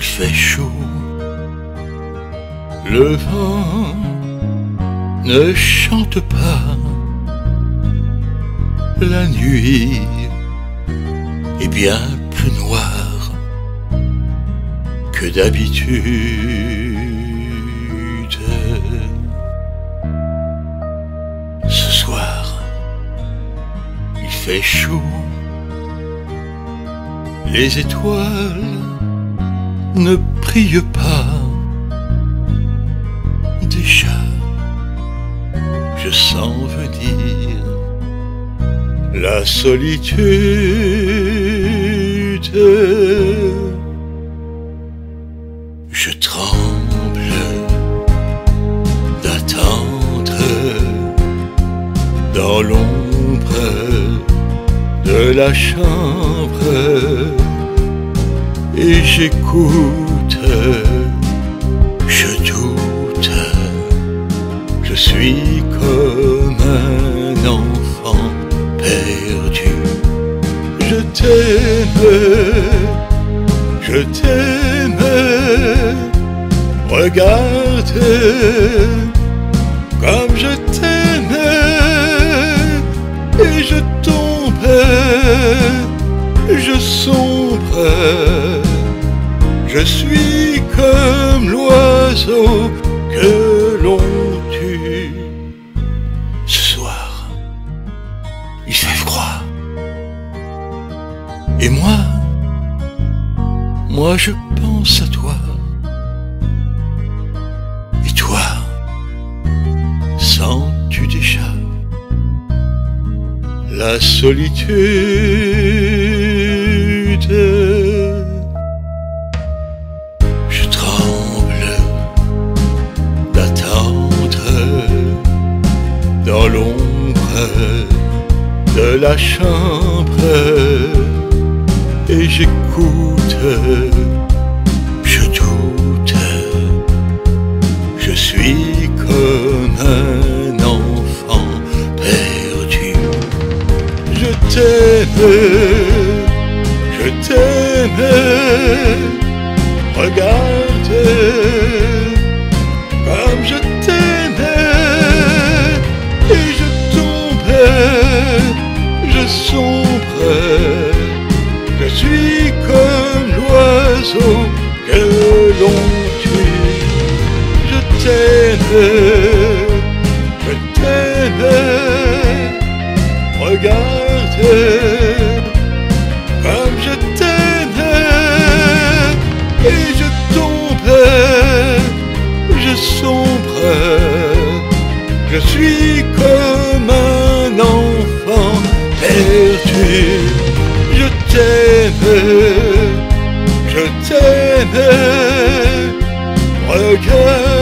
il fait chaud, le vent ne chante pas, la nuit est bien plus noire que d'habitude. Ce soir, il fait chaud, les étoiles ne brillent pas. Déjà, je sens venir la solitude. Je tremble d'attendre dans l'ombre de la chambre, et j'écoute, je doute, je suis comme un enfant perdu. Je t'aime, je t'aime, regarde comme je t'aime, et je tombe, je sombre. Je suis comme l'oiseau que l'on tue. Ce soir, il fait froid. Et moi je pense à toi. Et toi, sens-tu déjà la solitude? Dans l'ombre de la chambre, et j'écoute, je doute, je suis comme un enfant perdu. Je t'aime, regarde comme je t'aimais, et je tombais, je sombrais, je suis comme l'oiseau que l'on tue. Je t'aimais, regarde comme je t'aimais, et je tombais, je sombre, je suis comme un enfant perdu. Je t'aime, regarde.